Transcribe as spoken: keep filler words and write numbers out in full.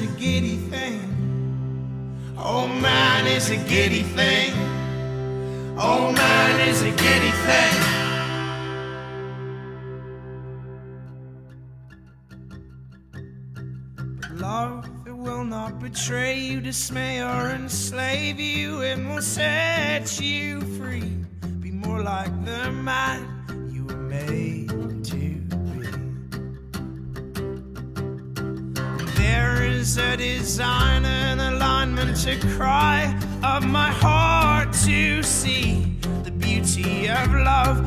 is a giddy thing. Oh, mine is a giddy thing. Oh, mine is a giddy thing. Love that will not betray you, dismay or enslave you, and will set you free. Be more like the man you were made to be. There is a design and alignment to cry of my heart to see the beauty of love